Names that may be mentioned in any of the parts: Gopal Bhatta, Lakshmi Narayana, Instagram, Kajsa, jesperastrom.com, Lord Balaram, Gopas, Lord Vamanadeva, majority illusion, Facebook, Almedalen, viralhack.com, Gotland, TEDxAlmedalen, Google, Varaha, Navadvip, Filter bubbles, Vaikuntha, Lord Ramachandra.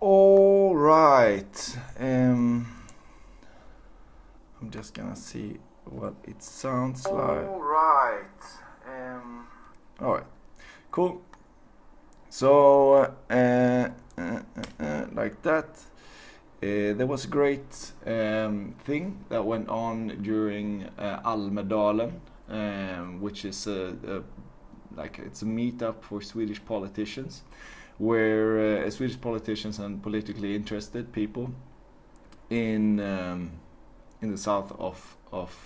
All right. I'm just gonna see what it sounds like. All right. All right. Cool. So like that. There was a great thing that went on during Almedalen, which is it's a meetup for Swedish politicians, where Swedish politicians and politically interested people in the south of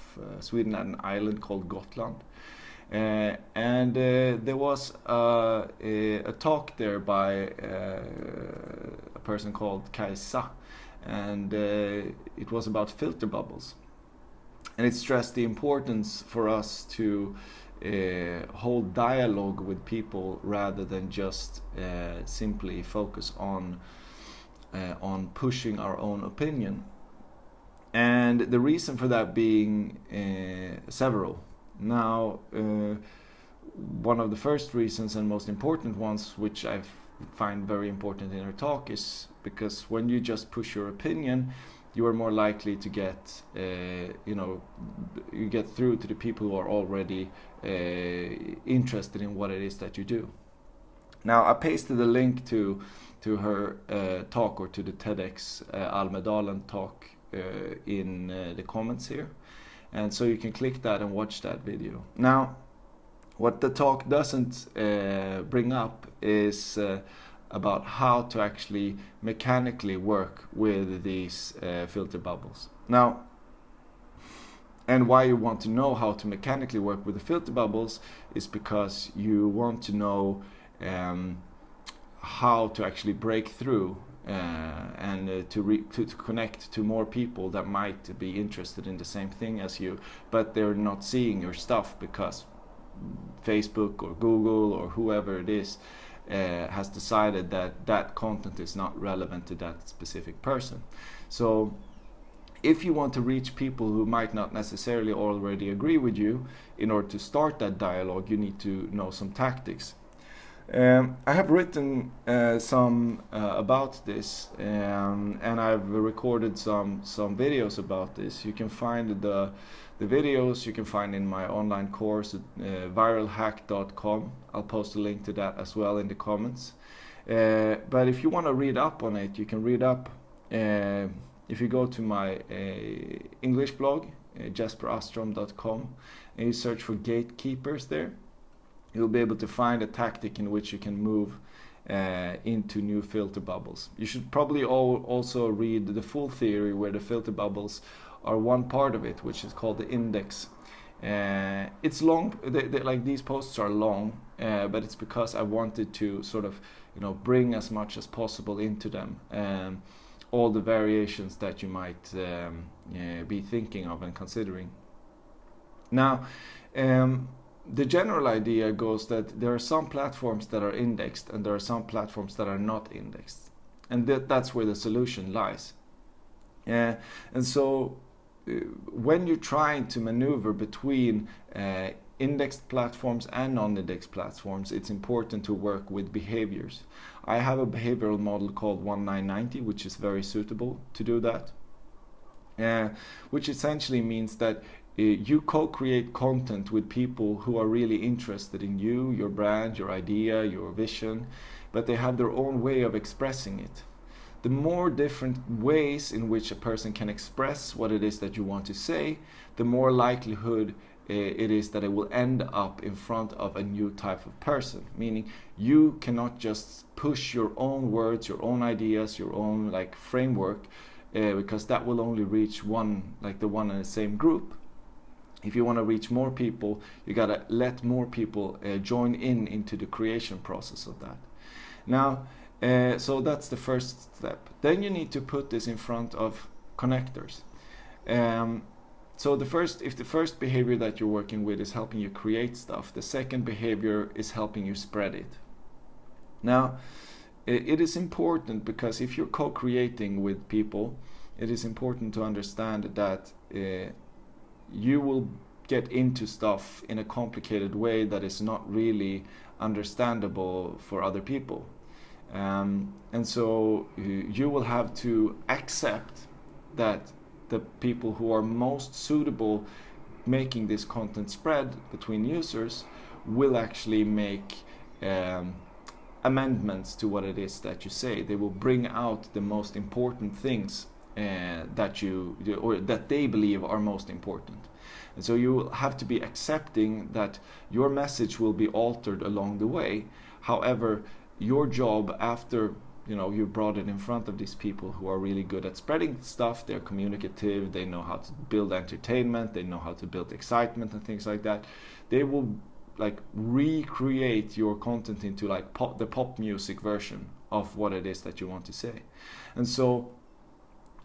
Sweden at an island called Gotland, and there was a talk there by a person called Kajsa, and it was about filter bubbles, and it stressed the importance for us to hold dialogue with people rather than just simply focus on pushing our own opinion. And the reason for that being several. Now, one of the first reasons and most important ones, which I find very important in her talk, is because when you just push your opinion, you are more likely to get, you get through to the people who are already interested in what it is that you do. Now, I pasted a link to her talk, or to the TEDx Almedalen talk, in the comments here, and so you can click that and watch that video. Now, what the talk doesn't bring up is about how to actually mechanically work with these filter bubbles. Now, and why you want to know how to mechanically work with the filter bubbles is because you want to know how to actually break through and to connect to more people that might be interested in the same thing as you, but they're not seeing your stuff because Facebook or Google or whoever it is has decided that that content is not relevant to that specific person. So if you want to reach people who might not necessarily already agree with you, in order to start that dialogue, you need to know some tactics. I have written some about this, and I've recorded some videos about this. You can find the videos, you can find in my online course at viralhack.com. I'll post a link to that as well in the comments. But if you want to read up on it, you can read up if you go to my English blog, jesperastrom.com, and you search for gatekeepers there. You'll be able to find a tactic in which you can move into new filter bubbles. You should probably also read the full theory, where the filter bubbles are one part of it, which is called the index. It's long. Like these posts are long, but it's because I wanted to sort of, bring as much as possible into them, all the variations that you might be thinking of and considering. Now. The general idea goes that there are some platforms that are indexed and there are some platforms that are not indexed, and that's where the solution lies. And so when you're trying to maneuver between indexed platforms and non-indexed platforms, it's important to work with behaviors. I have a behavioral model called 1990, which is very suitable to do that, which essentially means that you co-create content with people who are really interested in you, your brand, your idea, your vision, but they have their own way of expressing it. The more different ways in which a person can express what it is that you want to say, the more likelihood it is that it will end up in front of a new type of person. Meaning, you cannot just push your own words, your own ideas, your own framework, because that will only reach the one and the same group. If you want to reach more people, you got to let more people join into the creation process of that. Now, so that's the first step. Then you need to put this in front of connectors. So if the first behavior that you're working with is helping you create stuff, the second behavior is helping you spread it. Now, it is important, because if you're co-creating with people, it is important to understand that you will get into stuff in a complicated way that is not really understandable for other people. And so you will have to accept that the people who are most suitable making this content spread between users will actually make amendments to what it is that you say. They will bring out the most important things that you or that they believe are most important. And so you will have to be accepting that your message will be altered along the way. However, your job after you brought it in front of these people who are really good at spreading stuff, they're communicative, they know how to build entertainment, they know how to build excitement and things like that, they will like recreate your content into like the pop music version of what it is that you want to say. And so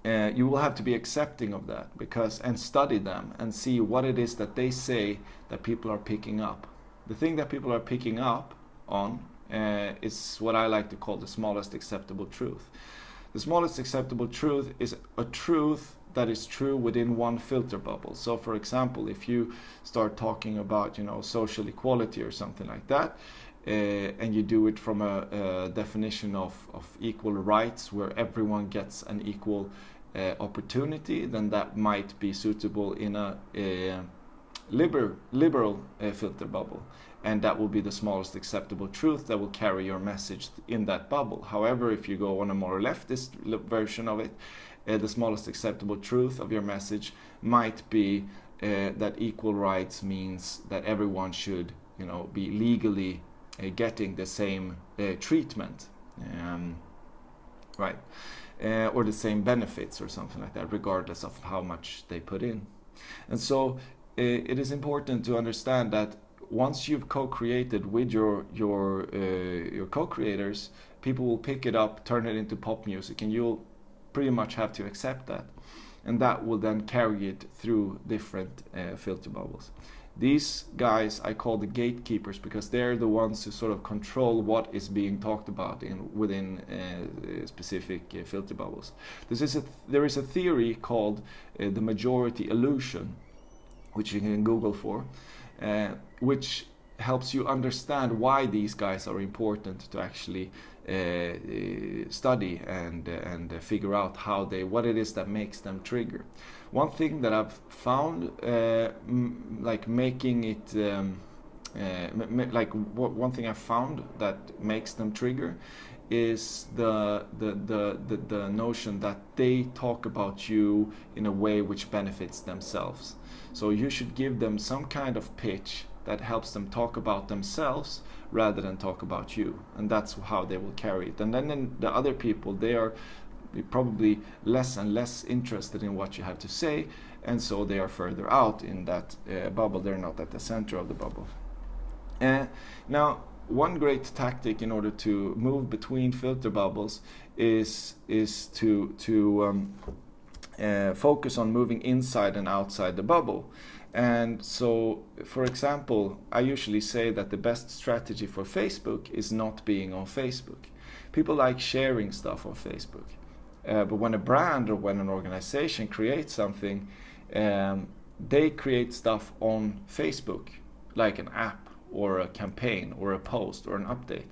you will have to be accepting of that, because and study them and see what it is that they say that people are picking up. The thing that people are picking up on is what I like to call the smallest acceptable truth. The smallest acceptable truth is a truth that is true within one filter bubble. So for example, if you start talking about social equality or something like that, and you do it from a definition of equal rights where everyone gets an equal opportunity, then that might be suitable in a liberal filter bubble, and that will be the smallest acceptable truth that will carry your message in that bubble. However, if you go on a more leftist version of it, the smallest acceptable truth of your message might be that equal rights means that everyone should be legally getting the same treatment, right, or the same benefits or something like that, regardless of how much they put in. And so it is important to understand that once you've co-created with your co-creators, people will pick it up, turn it into pop music, and you'll pretty much have to accept that, and that will then carry it through different filter bubbles. These guys I call the gatekeepers, because they're the ones who sort of control what is being talked about within specific filter bubbles. There is a theory called the majority illusion, which you can Google for, which helps you understand why these guys are important to actually study and figure out what it is that makes them trigger. One thing that I've found one thing I found that makes them trigger is the notion that they talk about you in a way which benefits themselves. So you should give them some kind of pitch that helps them talk about themselves rather than talk about you, and that's how they will carry it. And then the other people, they are probably less and less interested in what you have to say, and so they are further out in that bubble. They're not at the center of the bubble. Now, one great tactic in order to move between filter bubbles is to focus on moving inside and outside the bubble. And so, for example, I usually say that the best strategy for Facebook is not being on Facebook. People like sharing stuff on Facebook, but when a brand or when an organization creates something, they create stuff on Facebook, like an app or a campaign or a post or an update.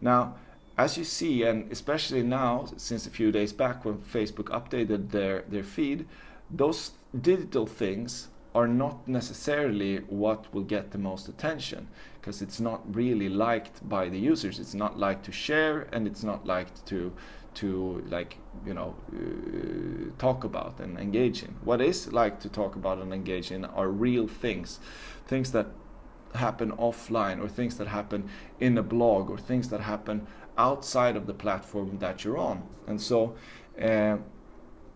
Now, as you see, and especially now since a few days back when Facebook updated their feed, those digital things are not necessarily what will get the most attention, because it's not really liked by the users. It's not liked to share, and it's not liked to talk about and engage in. What is liked to talk about and engage in are real things, things that happen offline, or things that happen in a blog, or things that happen outside of the platform that you're on. And so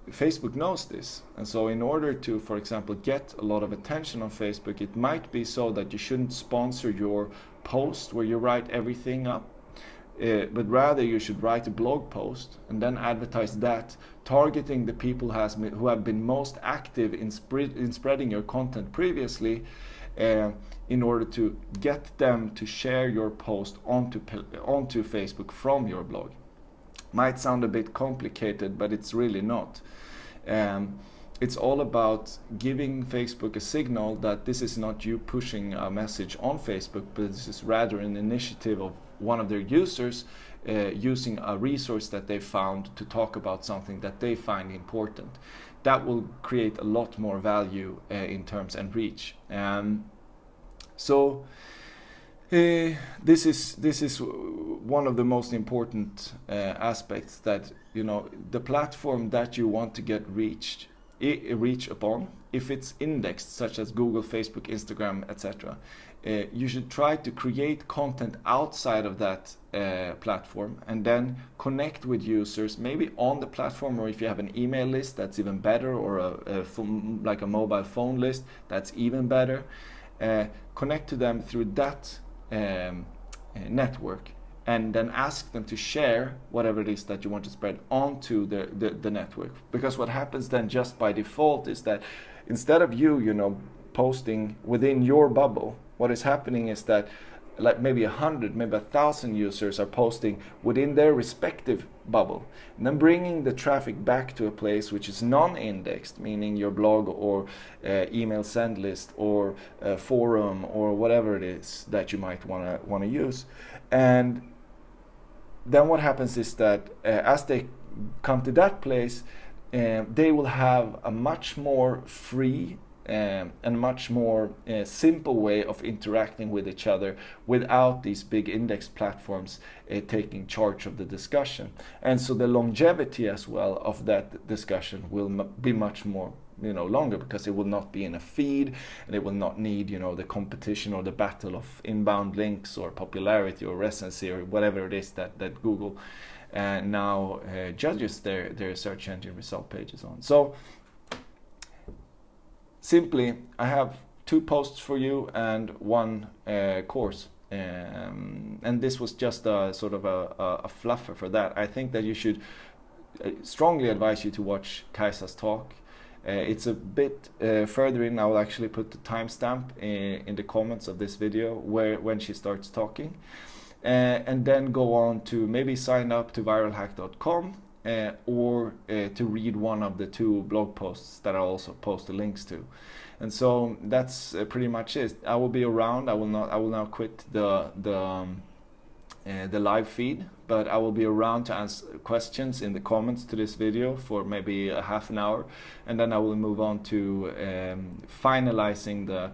Facebook knows this, and so in order to, for example, get a lot of attention on Facebook, it might be so that you shouldn't sponsor your post where you write everything up, but rather you should write a blog post and then advertise that, targeting the people who have been most active in spreading your content previously, in order to get them to share your post onto Facebook from your blog. Might sound a bit complicated, but it's really not. It's all about giving Facebook a signal that this is not you pushing a message on Facebook, but this is rather an initiative of one of their users using a resource that they found to talk about something that they find important. That will create a lot more value in terms and reach. This is one of the most important aspects, that you know, the platform that you want to get reach upon, if it's indexed such as Google, Facebook, Instagram, etc. You should try to create content outside of that platform and then connect with users, maybe on the platform, or if you have an email list, that's even better, or like a mobile phone list, that's even better. Connect to them through that network, and then ask them to share whatever it is that you want to spread onto the network. Because what happens then just by default is that instead of you posting within your bubble, what is happening is that like maybe 100, maybe 1,000 users are posting within their respective bubble, and then bringing the traffic back to a place which is non-indexed, meaning your blog or email send list or forum or whatever it is that you might want to use. And then what happens is that as they come to that place, they will have a much more free and much more simple way of interacting with each other without these big index platforms taking charge of the discussion. And so the longevity as well of that discussion will be much more longer, because it will not be in a feed, and it will not need the competition or the battle of inbound links or popularity or recency or whatever it is that Google now judges their search engine result pages on. So simply, I have 2 posts for you and 1 course, and this was just a sort of a fluffer for that. I think that you should strongly advise you to watch Kajsa's talk. It's a bit further in. I will actually put the timestamp in the comments of this video when she starts talking, and then go on to maybe sign up to viralhack.com. Or to read one of the 2 blog posts that I also post the links to. And so that's pretty much it. I will be around. I will now quit the live feed, but I will be around to answer questions in the comments to this video for maybe a half an hour, and then I will move on to finalizing the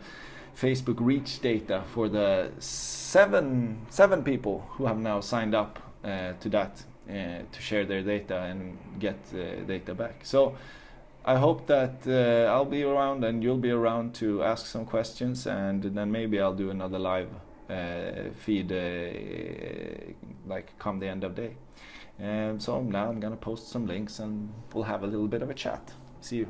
Facebook reach data for the 7 people who have now signed up to that. To share their data and get data back. So I hope that I'll be around and you'll be around to ask some questions, and then maybe I'll do another live feed like come the end of day. So now I'm gonna post some links and we'll have a little bit of a chat. See you.